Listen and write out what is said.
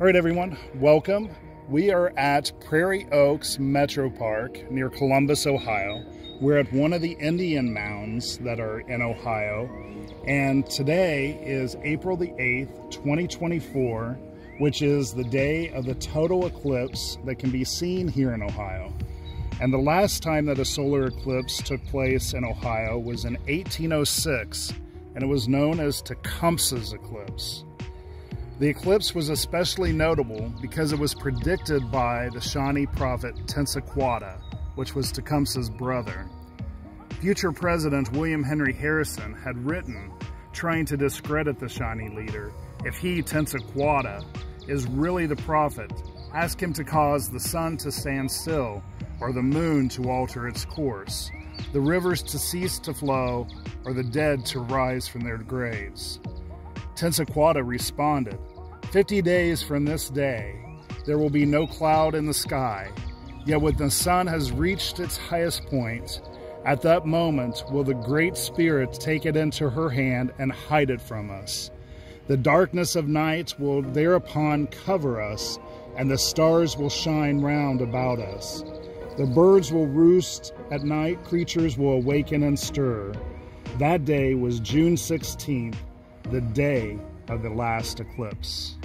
All right, everyone, welcome. We are at Prairie Oaks Metro Park near Columbus, Ohio. We're at one of the Indian mounds that are in Ohio. And today is April the 8th, 2024, which is the day of the total eclipse that can be seen here in Ohio. And the last time that a solar eclipse took place in Ohio was in 1806, and it was known as Tecumseh's eclipse. The eclipse was especially notable because it was predicted by the Shawnee prophet Tenskwatawa, which was Tecumseh's brother. Future President William Henry Harrison had written, trying to discredit the Shawnee leader, if he, Tenskwatawa, is really the prophet, ask him to cause the sun to stand still or the moon to alter its course, the rivers to cease to flow, or the dead to rise from their graves. Tenskwatawa responded, 50 days from this day, there will be no cloud in the sky, yet when the sun has reached its highest point, at that moment will the Great Spirit take it into her hand and hide it from us. The darkness of night will thereupon cover us, and the stars will shine round about us. The birds will roost at night, creatures will awaken and stir. That day was June 16th, the day of the last eclipse.